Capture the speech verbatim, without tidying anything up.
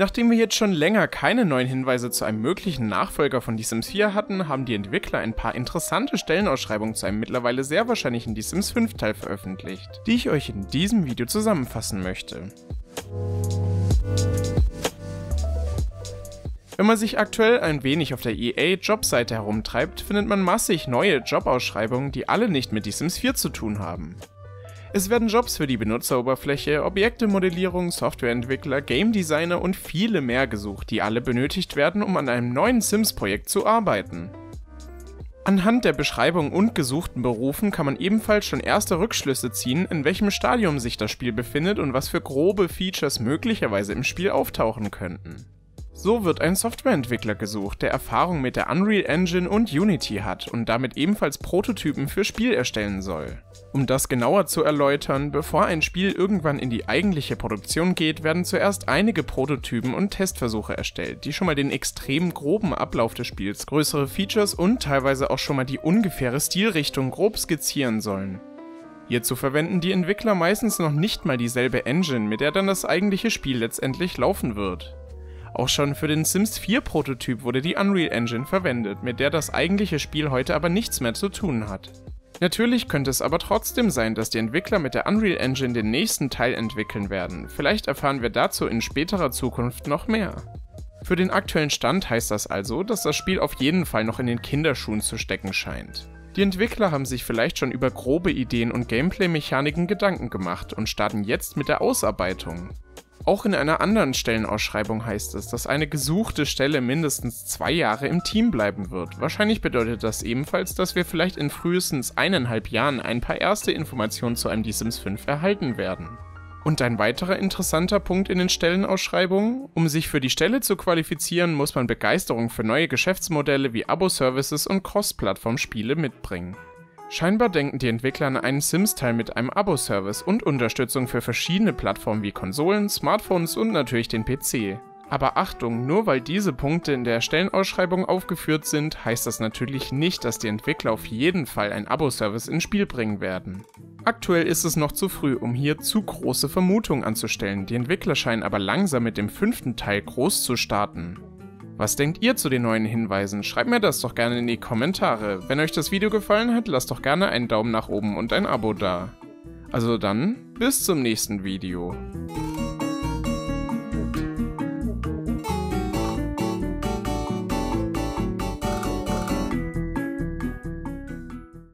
Nachdem wir jetzt schon länger keine neuen Hinweise zu einem möglichen Nachfolger von The Sims vier hatten, haben die Entwickler ein paar interessante Stellenausschreibungen zu einem mittlerweile sehr wahrscheinlichen The Sims fünf Teil veröffentlicht, die ich euch in diesem Video zusammenfassen möchte. Wenn man sich aktuell ein wenig auf der E A-Jobseite herumtreibt, findet man massig neue Jobausschreibungen, die alle nicht mit The Sims vier zu tun haben. Es werden Jobs für die Benutzeroberfläche, Objektemodellierung, Softwareentwickler, Game Designer und viele mehr gesucht, die alle benötigt werden, um an einem neuen Sims-Projekt zu arbeiten. Anhand der Beschreibung und gesuchten Berufen kann man ebenfalls schon erste Rückschlüsse ziehen, in welchem Stadium sich das Spiel befindet und was für grobe Features möglicherweise im Spiel auftauchen könnten. So wird ein Softwareentwickler gesucht, der Erfahrung mit der Unreal Engine und Unity hat und damit ebenfalls Prototypen für Spiel erstellen soll. Um das genauer zu erläutern, bevor ein Spiel irgendwann in die eigentliche Produktion geht, werden zuerst einige Prototypen und Testversuche erstellt, die schon mal den extrem groben Ablauf des Spiels, größere Features und teilweise auch schon mal die ungefähre Stilrichtung grob skizzieren sollen. Hierzu verwenden die Entwickler meistens noch nicht mal dieselbe Engine, mit der dann das eigentliche Spiel letztendlich laufen wird. Auch schon für den Sims vier Prototyp wurde die Unreal Engine verwendet, mit der das eigentliche Spiel heute aber nichts mehr zu tun hat. Natürlich könnte es aber trotzdem sein, dass die Entwickler mit der Unreal Engine den nächsten Teil entwickeln werden. Vielleicht erfahren wir dazu in späterer Zukunft noch mehr. Für den aktuellen Stand heißt das also, dass das Spiel auf jeden Fall noch in den Kinderschuhen zu stecken scheint. Die Entwickler haben sich vielleicht schon über grobe Ideen und Gameplay-Mechaniken Gedanken gemacht und starten jetzt mit der Ausarbeitung. Auch in einer anderen Stellenausschreibung heißt es, dass eine gesuchte Stelle mindestens zwei Jahre im Team bleiben wird. Wahrscheinlich bedeutet das ebenfalls, dass wir vielleicht in frühestens eineinhalb Jahren ein paar erste Informationen zu einem The Sims fünf erhalten werden. Und ein weiterer interessanter Punkt in den Stellenausschreibungen: Um sich für die Stelle zu qualifizieren, muss man Begeisterung für neue Geschäftsmodelle wie Abo-Services und Cross-Plattform-Spiele mitbringen. Scheinbar denken die Entwickler an einen Sims-Teil mit einem Abo-Service und Unterstützung für verschiedene Plattformen wie Konsolen, Smartphones und natürlich den P C. Aber Achtung, nur weil diese Punkte in der Stellenausschreibung aufgeführt sind, heißt das natürlich nicht, dass die Entwickler auf jeden Fall einen Abo-Service ins Spiel bringen werden. Aktuell ist es noch zu früh, um hier zu große Vermutungen anzustellen, die Entwickler scheinen aber langsam mit dem fünften Teil groß zu starten. Was denkt ihr zu den neuen Hinweisen? Schreibt mir das doch gerne in die Kommentare. Wenn euch das Video gefallen hat, lasst doch gerne einen Daumen nach oben und ein Abo da. Also dann, bis zum nächsten Video.